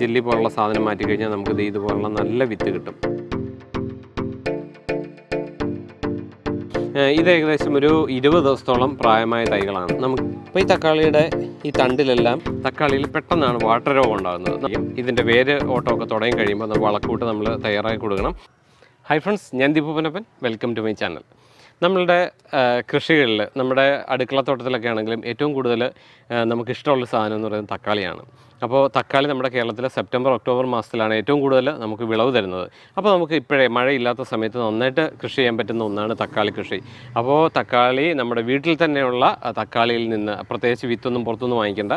jelly പോലുള്ള സാധനം മാറ്റി കഴിഞ്ഞാൽ നമുക്ക് ദേ ഇതുപോലുള്ള നല്ല വിത്ത് കിട്ടും. ഇത് ഏകദേശം ഒരു 20 ദിവസത്തോളം പ്രായമായ തൈകളാണ്. നമുക്ക് ഇപ്പോൾ ഈ തക്കാളിയുടെ ഈ തണ്ടിലെല്ലാം തക്കാളിയിൽ പെട്ടെന്നാണ് വാട്ടർ രോഗം ഉണ്ടാകുന്നത്. ഇതിൻ്റെ വേര് ഓട്ടമൊക്കെ തുടങ്ങി കഴിയുമ്പോൾ നമ്മൾ വളക്കൂട്ട് നമ്മൾ തയ്യാറാക്കി കൊടുക്കണം. ഹൈ ഫ്രണ്ട്സ്, ഞാൻ Deepu Panappan, welcome to my channel. നമ്മളുടെ കൃഷികളിൽ, നമ്മുടെ അടുക്കളത്തോട്ടത്തിലൊക്കെ ആണെങ്കിലും ഏറ്റവും കൂടുതൽ നമുക്കിഷ്ടമുള്ള സാധനം എന്ന് പറയുന്നത് തക്കാളിയാണ്. അപ്പോൾ തക്കാളി നമ്മുടെ കേരളത്തിൽ സെപ്റ്റംബർ ഒക്ടോബർ മാസത്തിലാണ് ഏറ്റവും കൂടുതൽ നമുക്ക് വിളവ് തരുന്നത്. അപ്പോൾ നമുക്ക് ഇപ്പോഴേ മഴയില്ലാത്ത സമയത്ത് നന്നായിട്ട് കൃഷി ചെയ്യാൻ പറ്റുന്ന ഒന്നാണ് തക്കാളി കൃഷി. അപ്പോൾ തക്കാളി നമ്മുടെ വീട്ടിൽ തന്നെയുള്ള തക്കാളിയിൽ നിന്ന്, പ്രത്യേകിച്ച് വിത്തൊന്നും പുറത്തൊന്നും വാങ്ങിക്കേണ്ട,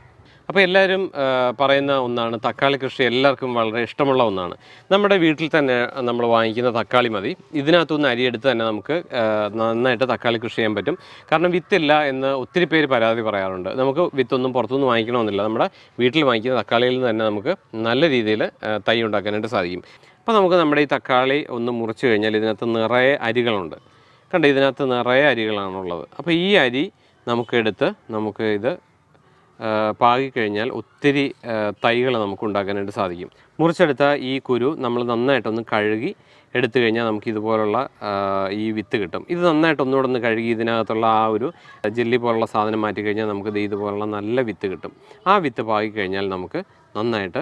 അപ്പോൾ എല്ലാവരും പറയുന്ന ഒന്നാണ് തക്കാളി കൃഷി, എല്ലാവർക്കും വളരെ ഇഷ്ടമുള്ള ഒന്നാണ്. നമ്മുടെ വീട്ടിൽ തന്നെ നമ്മൾ വാങ്ങിക്കുന്ന തക്കാളി മതി. ഇതിനകത്തുനിന്ന് അരിയെടുത്ത് തന്നെ നമുക്ക് നന്നായിട്ട് തക്കാളി കൃഷി ചെയ്യാൻ പറ്റും. കാരണം വിത്തില്ല എന്ന് ഒത്തിരി പേര് പരാതി പറയാറുണ്ട്. നമുക്ക് വിത്തൊന്നും പുറത്തുനിന്ന് വാങ്ങിക്കണമെന്നില്ല, നമ്മുടെ വീട്ടിൽ വാങ്ങിക്കുന്ന തക്കാളിയിൽ നിന്ന് തന്നെ നമുക്ക് നല്ല രീതിയിൽ തൈ ഉണ്ടാക്കാനായിട്ട് സാധിക്കും. അപ്പോൾ നമുക്ക് നമ്മുടെ ഈ തക്കാളി ഒന്ന് മുറിച്ച് കഴിഞ്ഞാൽ ഇതിനകത്ത് നിറയെ അരികളുണ്ട്. കണ്ടോ, ഇതിനകത്ത് നിറയെ അരികളാണുള്ളത്. അപ്പോൾ ഈ അരി നമുക്കെടുത്ത് ഇത് പാകിക്കഴിഞ്ഞാൽ ഒത്തിരി തൈകൾ നമുക്ക് ഉണ്ടാക്കാനായിട്ട് സാധിക്കും. മുറിച്ചെടുത്ത ഈ കുരു നമ്മൾ നന്നായിട്ടൊന്ന് കഴുകി എടുത്തു കഴിഞ്ഞാൽ നമുക്ക് ഇതുപോലുള്ള ഈ വിത്ത് കിട്ടും. ഇത് നന്നായിട്ടൊന്നുകൂടെ ഒന്ന് കഴുകി ഇതിനകത്തുള്ള ആ ഒരു ജെല്ലി പോലുള്ള സാധനം മാറ്റി കഴിഞ്ഞാൽ നമുക്ക് ഇതുപോലുള്ള നല്ല വിത്ത് കിട്ടും. ആ വിത്ത് പാകിക്കഴിഞ്ഞാൽ നമുക്ക് നന്നായിട്ട്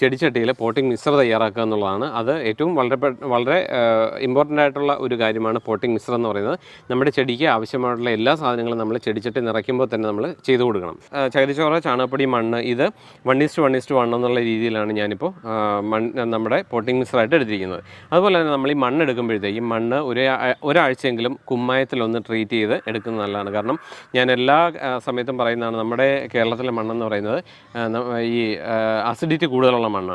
ചെടിച്ചട്ടിയിൽ പോട്ടിംഗ് മിക്സർ തയ്യാറാക്കുക എന്നുള്ളതാണ്. അത് ഏറ്റവും വളരെ ഇമ്പോർട്ടൻ്റ് ആയിട്ടുള്ള ഒരു കാര്യമാണ് പോട്ടിംഗ് മിക്സർ എന്ന് പറയുന്നത്. നമ്മുടെ ചെടിക്ക് ആവശ്യമായിട്ടുള്ള എല്ലാ സാധനങ്ങളും നമ്മൾ ചെടിച്ചട്ടി നിറയ്ക്കുമ്പോൾ തന്നെ നമ്മൾ ചെയ്തു കൊടുക്കണം. ചകിരിച്ചോറ്, ചാണകപ്പൊടി, മണ്ണ്, ഇത് 1:1:1 എന്നുള്ള രീതിയിലാണ് ഞാനിപ്പോൾ നമ്മുടെ പോട്ടിംഗ് മിക്സറായിട്ട് എടുത്തിരിക്കുന്നത്. അതുപോലെ തന്നെ നമ്മൾ ഈ മണ്ണ് എടുക്കുമ്പോഴത്തേക്കും മണ്ണ് ഒരാഴ്ചയെങ്കിലും കുമ്മായത്തിലൊന്ന് ട്രീറ്റ് ചെയ്ത് എടുക്കുന്നത് നല്ലതാണ്. കാരണം ഞാൻ എല്ലാ സമയത്തും പറയുന്നതാണ്, നമ്മുടെ കേരളത്തിലെ മണ്ണെന്ന് പറയുന്നത് ഈ അസിഡിറ്റി കൂടുതലുള്ള മണ്ണാണ്.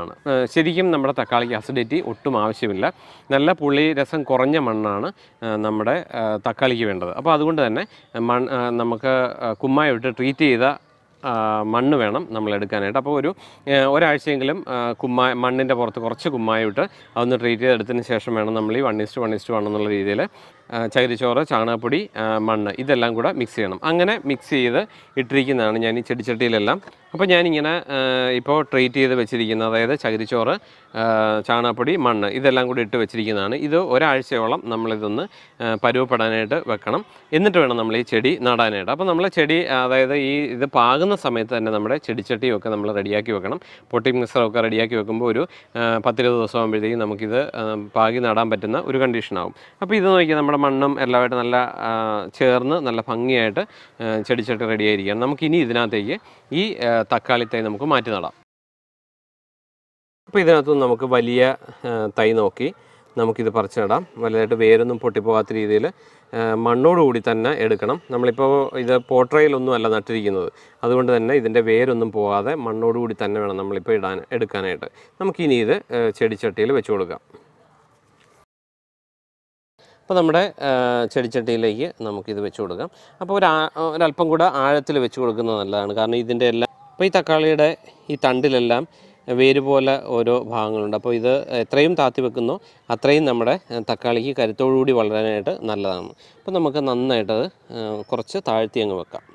ശരിക്കും നമ്മുടെ തക്കാളിക്ക് അസിഡിറ്റി ഒട്ടും ആവശ്യമില്ല. നല്ല പുളി രസം കുറഞ്ഞ മണ്ണാണ് നമ്മുടെ തക്കാളിക്ക് വേണ്ടത്. അപ്പോൾ അതുകൊണ്ട് തന്നെ നമുക്ക് കുമ്മായിട്ട് ട്രീറ്റ് ചെയ്ത മണ്ണ് വേണം നമ്മൾ എടുക്കാനായിട്ട്. അപ്പോൾ ഒരാഴ്ചയെങ്കിലും മണ്ണിൻ്റെ പുറത്ത് കുറച്ച് കുമ്മായിട്ട് അതൊന്ന് ട്രീറ്റ് ചെയ്തെടുത്തതിന് ശേഷം വേണം നമ്മൾ ഈ 1:1:1 എന്നുള്ള രീതിയിൽ ചകിരിച്ചോറ്, ചാണകപ്പൊടി, മണ്ണ് ഇതെല്ലാം കൂടെ മിക്സ് ചെയ്യണം. അങ്ങനെ മിക്സ് ചെയ്ത് ഇട്ടിരിക്കുന്നതാണ് ഞാൻ ഈ ചെടിച്ചട്ടിയിലെല്ലാം. അപ്പോൾ ഞാനിങ്ങനെ ഇപ്പോൾ ട്രീറ്റ് ചെയ്ത് വെച്ചിരിക്കുന്ന, അതായത് ചകിരിച്ചോറ്, ചാണകപ്പൊടി, മണ്ണ് ഇതെല്ലാം കൂടി ഇട്ട് വെച്ചിരിക്കുന്നതാണ്. ഇത് ഒരാഴ്ചയോളം നമ്മളിതൊന്ന് പരുവപ്പെടാനായിട്ട് വെക്കണം. എന്നിട്ട് വേണം നമ്മൾ ഈ ചെടി നടാനായിട്ട്. അപ്പോൾ നമ്മൾ ചെടി, അതായത് ഇത് പാകുന്ന സമയത്ത് തന്നെ നമ്മുടെ ചെടിച്ചട്ടിയൊക്കെ നമ്മൾ റെഡിയാക്കി വെക്കണം. പൊട്ടിംഗ് മിക്സറൊക്കെ റെഡിയാക്കി വെക്കുമ്പോൾ ഒരു 10-20 ദിവസം ആകുമ്പോഴത്തേക്കും നമുക്കിത് പാകി നടാൻ പറ്റുന്ന ഒരു കണ്ടീഷനാകും. അപ്പോൾ ഇത് നോക്കിയാൽ നമ്മുടെ മണ്ണും എല്ലാമായിട്ട് നല്ല ചേർന്ന് നല്ല ഭംഗിയായിട്ട് ചെടിച്ചട്ടി റെഡിയായിരിക്കുകയാണ്. നമുക്കിനി ഇതിനകത്തേക്ക് ഈ തക്കാളി തൈ നമുക്ക് മാറ്റി നടാം. അപ്പോൾ ഇതിനകത്തുനിന്ന് നമുക്ക് വലിയ തൈ നോക്കി നമുക്കിത് പറിച്ച് നടാം. വലുതായിട്ട് വേരൊന്നും പൊട്ടിപ്പോകാത്ത രീതിയിൽ മണ്ണോടുകൂടി തന്നെ എടുക്കണം. നമ്മളിപ്പോൾ ഇത് പോട്രയിലൊന്നും അല്ല നട്ടിരിക്കുന്നത്. അതുകൊണ്ട് തന്നെ ഇതിൻ്റെ വേരൊന്നും പോകാതെ മണ്ണോടുകൂടി തന്നെ വേണം നമ്മളിപ്പോൾ എടുക്കാനായിട്ട്. നമുക്കിനി ഇത് ചെടിച്ചട്ടിയിൽ വെച്ച് കൊടുക്കാം. അപ്പോൾ നമ്മുടെ ചെടിച്ചട്ടിയിലേക്ക് നമുക്കിത് വെച്ച് കൊടുക്കാം. അപ്പോൾ ഒരല്പം കൂടെ ആഴത്തിൽ വെച്ച് കൊടുക്കുന്നത് നല്ലതാണ്. കാരണം ഇതിൻ്റെ എല്ലാം, ഇപ്പോൾ ഈ തക്കാളിയുടെ ഈ തണ്ടിലെല്ലാം വേര് പോലെ ഓരോ ഭാഗങ്ങളുണ്ട്. അപ്പോൾ ഇത് എത്രയും താത്തി വെക്കുന്നോ അത്രയും നമ്മുടെ തക്കാളിക്ക് കരുത്തോടുകൂടി വളരാനായിട്ട് നല്ലതാണ്. അപ്പോൾ നമുക്ക് നന്നായിട്ടത് കുറച്ച് താഴ്ത്തി അങ്ങ് വെക്കാം.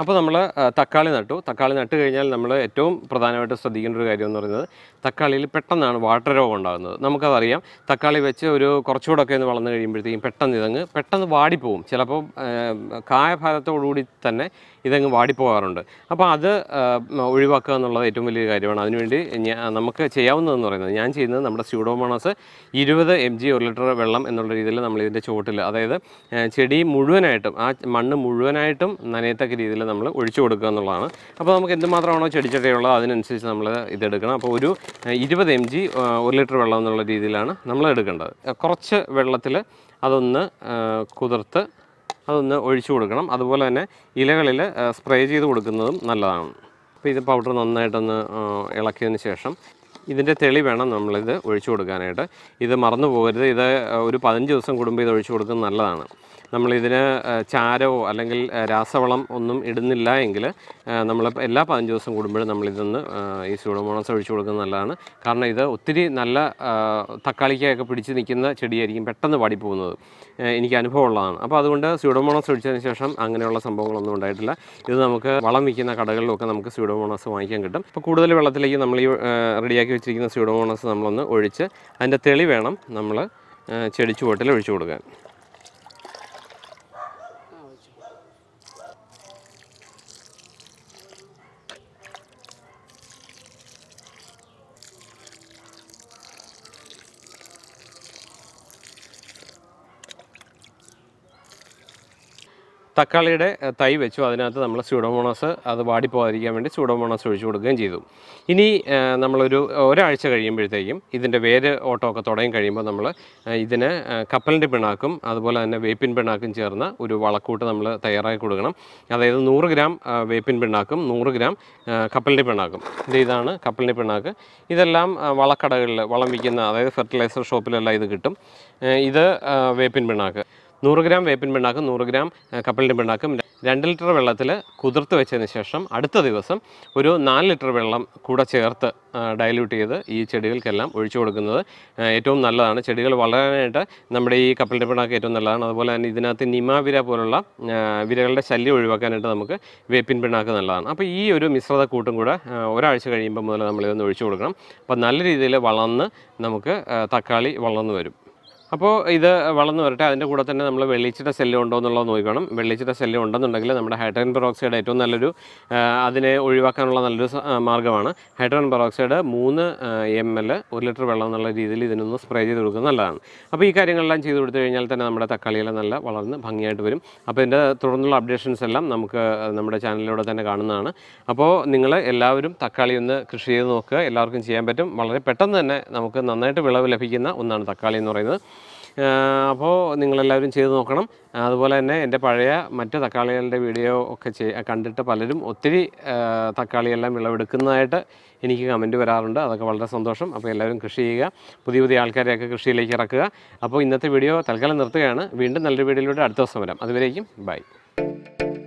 അപ്പോൾ നമ്മൾ തക്കാളി നട്ടു. തക്കാളി നട്ടു കഴിഞ്ഞാൽ നമ്മൾ ഏറ്റവും പ്രധാനമായിട്ട് ശ്രദ്ധിക്കേണ്ട ഒരു കാര്യം എന്ന് പറയുന്നത് തക്കാളിയിൽ പെട്ടെന്നാണ് വാട്ടർ രോഗം ഉണ്ടാകുന്നത്. നമുക്കതറിയാം. തക്കാളി വെച്ച് ഒരു കുറച്ചുകൂടൊക്കെ ഒന്ന് വളർന്നു കഴിയുമ്പോഴത്തേക്കും പെട്ടെന്ന് വാടിപ്പോവും. ചിലപ്പോൾ കായഭാരത്തോടുകൂടി തന്നെ ഇതങ്ങ് വാടിപ്പോകാറുണ്ട്. അപ്പോൾ അത് ഒഴിവാക്കുക എന്നുള്ളത് ഏറ്റവും വലിയ കാര്യമാണ്. അതിനുവേണ്ടി നമുക്ക് ചെയ്യാവുന്നതെന്ന് പറയുന്നത് ഞാൻ ചെയ്യുന്നത് നമ്മുടെ സ്യൂഡോമോണാസ് 20 mg 1 ലിറ്റർ വെള്ളം എന്നുള്ള രീതിയിൽ നമ്മളിതിൻ്റെ ചുവട്ടിൽ, അതായത് ചെടി മുഴുവനായിട്ടും ആ മണ്ണ് മുഴുവനായിട്ടും നനയത്തക്ക രീതിയിൽ നമ്മൾ ഒഴിച്ചു കൊടുക്കുക എന്നുള്ളതാണ്. അപ്പോൾ നമുക്ക് എന്തുമാത്രമാണോ ചെടിച്ചട്ടയുള്ളത് അതിനനുസരിച്ച് നമ്മൾ ഇതെടുക്കണം. അപ്പോൾ ഒരു 20 mg 1 ലിറ്റർ വെള്ളം എന്നുള്ള രീതിയിലാണ് നമ്മൾ എടുക്കേണ്ടത്. കുറച്ച് വെള്ളത്തിൽ അതൊന്ന് കുതിർത്ത് അതൊന്ന് ഒഴിച്ചു കൊടുക്കണം. അതുപോലെ തന്നെ ഇലകളിൽ സ്പ്രേ ചെയ്ത് കൊടുക്കുന്നതും നല്ലതാണ്. അപ്പോൾ ഇത് പൗഡർ നന്നായിട്ടൊന്ന് ഇളക്കിയതിന് ശേഷം ഇതിൻ്റെ തെളി വേണം നമ്മളിത് ഒഴിച്ചു കൊടുക്കാനായിട്ട്. ഇത് മറന്നു പോകരുത്. ഇത് ഒരു 15 ദിവസം കൂടുമ്പോൾ ഇത് ഒഴിച്ചു കൊടുക്കുന്നത് നല്ലതാണ്. നമ്മളിതിന് ചാരമോ അല്ലെങ്കിൽ രാസവളം ഒന്നും ഇടുന്നില്ല എങ്കിൽ നമ്മൾ എല്ലാ 15 ദിവസം കൂടുമ്പോഴും നമ്മളിതൊന്ന് ഈ സ്യൂഡോമോണാസ് ഒഴിച്ചു കൊടുക്കുന്നത് നല്ലതാണ്. കാരണം ഇത് ഒത്തിരി നല്ല തക്കാളിക്കൊക്കെ പിടിച്ച് നിൽക്കുന്ന ചെടിയായിരിക്കും പെട്ടെന്ന് വാടിപ്പോകുന്നത്. എനിക്ക് അനുഭവമുള്ളതാണ്. അപ്പോൾ അതുകൊണ്ട് സ്യൂഡോമോണാസ് ഒഴിച്ചതിന് ശേഷം അങ്ങനെയുള്ള സംഭവങ്ങളൊന്നും ഉണ്ടായിട്ടില്ല. ഇത് നമുക്ക് വളം വിൽക്കുന്ന കടകളിലൊക്കെ നമുക്ക് സ്യൂഡോമോണാസ് വാങ്ങിക്കാൻ കിട്ടും. അപ്പോൾ കൂടുതൽ വെള്ളത്തിലേക്ക് നമ്മൾ ഈ റെഡിയാക്കി വെച്ചിരിക്കുന്ന സ്യൂഡോമോണാസ് നമ്മളൊന്ന് ഒഴിച്ച് അതിൻ്റെ തെളി വേണം നമ്മൾ ചെടിച്ചുവട്ടിൽ ഒഴിച്ചു കൊടുക്കാൻ. തക്കാളിയുടെ തൈ വെച്ചു. അതിനകത്ത് നമ്മൾ സ്യൂഡോമോണാസ് അത് വാടിപ്പോകാതിരിക്കാൻ വേണ്ടി സ്യൂഡോമോണാസ് ഒഴിച്ചു കൊടുക്കുകയും ചെയ്തു. ഇനി നമ്മളൊരു ഒരാഴ്ച കഴിയുമ്പോഴത്തേക്കും ഇതിൻ്റെ വേര് ഓട്ടമൊക്കെ തുടങ്ങി കഴിയുമ്പോൾ നമ്മൾ ഇതിന് കപ്പലിൻ്റെ പിണ്ണാക്കും അതുപോലെ തന്നെ വേപ്പിൻ പിണ്ണാക്കും ചേർന്ന ഒരു വളക്കൂട്ട് നമ്മൾ തയ്യാറാക്കി കൊടുക്കണം. അതായത് 100 ഗ്രാം വേപ്പിൻ പിണ്ണാക്കും 100 ഗ്രാം കപ്പലിൻ്റെ പിണ്ണാക്കും. ഇതാണ് കപ്പലിൻ്റെ പിണ്ണാക്ക്. ഇതെല്ലാം വളക്കടകളിൽ വളം വിൽക്കുന്ന, അതായത് ഫെർട്ടിലൈസർ ഷോപ്പിലെല്ലാം ഇത് കിട്ടും. ഇത് വേപ്പിൻ പിണ്ണാക്ക് 100 ഗ്രാം വേപ്പിൻ പിണ്ണാക്കും 100 ഗ്രാം കപ്പലിൻ്റെ പിണ്ണാക്കും 2 ലിറ്റർ വെള്ളത്തിൽ കുതിർത്ത് വെച്ചതിന് ശേഷം അടുത്ത ദിവസം ഒരു 4 ലിറ്റർ വെള്ളം കൂടെ ചേർത്ത് ഡൈല്യൂട്ട് ചെയ്ത് ഈ ചെടികൾക്കെല്ലാം ഒഴിച്ചു കൊടുക്കുന്നത് ഏറ്റവും നല്ലതാണ്. ചെടികൾ വളരാനായിട്ട് നമ്മുടെ ഈ കപ്പലിൻ്റെ പിണ്ണാക്ക് ഏറ്റവും നല്ലതാണ്. അതുപോലെ തന്നെ ഇതിനകത്ത് നിമാവിര പോലുള്ള വിരകളുടെ ശല്യം ഒഴിവാക്കാനായിട്ട് നമുക്ക് വേപ്പിൻ പിണ്ണാക്ക് നല്ലതാണ്. അപ്പോൾ ഈ ഒരു മിശ്രിത കൂട്ടും കൂടെ ഒരാഴ്ച കഴിയുമ്പോൾ മുതൽ നമ്മളിതൊന്ന് ഒഴിച്ചു കൊടുക്കണം. അപ്പോൾ നല്ല രീതിയിൽ വളർന്ന് നമുക്ക് തക്കാളി വളർന്നു വരും. അപ്പോൾ ഇത് വളർന്നു വരട്ടെ. അതിൻ്റെ കൂടെ തന്നെ നമ്മൾ വെള്ളീച്ചയുടെ ശല്യം ഉണ്ടോ എന്നുള്ളത് നോക്കണം. വെള്ളീച്ചയുടെ ശല്യം ഉണ്ടെന്നുണ്ടെങ്കിൽ നമ്മുടെ ഹൈഡ്രജൻ പെറോക്സൈഡ് ഏറ്റവും നല്ലൊരു അതിനെ ഒഴിവാക്കാനുള്ള നല്ലൊരു മാർഗ്ഗമാണ്. ഹൈഡ്രജൻ പെറോക്സൈഡ് 3 ml 1 ലിറ്റർ വെള്ളം എന്നുള്ള രീതിയിൽ ഇതിനൊന്ന് സ്പ്രേ ചെയ്ത് കൊടുക്കുന്നത് നല്ലതാണ്. അപ്പോൾ ഈ കാര്യങ്ങളെല്ലാം ചെയ്ത് കൊടുത്തു കഴിഞ്ഞാൽ തന്നെ നമ്മുടെ തക്കാളിയെല്ലാം നല്ല വളർന്ന് ഭംഗിയായിട്ട് വരും. അപ്പോൾ ഇതിൻ്റെ തുടർന്നുള്ള അപ്ഡേഷൻസ് എല്ലാം നമുക്ക് നമ്മുടെ ചാനലിലൂടെ തന്നെ കാണുന്നതാണ്. അപ്പോൾ നിങ്ങൾ എല്ലാവരും തക്കാളി ഒന്ന് കൃഷി ചെയ്ത് നോക്കുക. എല്ലാവർക്കും ചെയ്യാൻ പറ്റും. വളരെ പെട്ടെന്ന് തന്നെ നമുക്ക് നന്നായിട്ട് വിളവ് ലഭിക്കുന്ന ഒന്നാണ് തക്കാളി എന്ന് പറയുന്നത്. അപ്പോൾ നിങ്ങളെല്ലാവരും ചെയ്ത് നോക്കണം. അതുപോലെ തന്നെ എൻ്റെ പഴയ മറ്റ് തക്കാളികളുടെ വീഡിയോ ഒക്കെ കണ്ടിട്ട് പലരും ഒത്തിരി തക്കാളിയെല്ലാം വിളവെടുക്കുന്നതായിട്ട് എനിക്ക് കമൻറ്റ് വരാറുണ്ട്. അതൊക്കെ വളരെ സന്തോഷം. അപ്പോൾ എല്ലാവരും കൃഷി ചെയ്യുക. പുതിയ ആൾക്കാരെയൊക്കെ കൃഷിയിലേക്ക് ഇറക്കുക. അപ്പോൾ ഇന്നത്തെ വീഡിയോ തൽക്കാലം നിർത്തുകയാണ്. വീണ്ടും നല്ലൊരു വീഡിയോയിലൂടെ അടുത്ത ദിവസം വരാം. അതുവരേക്കും ബൈ.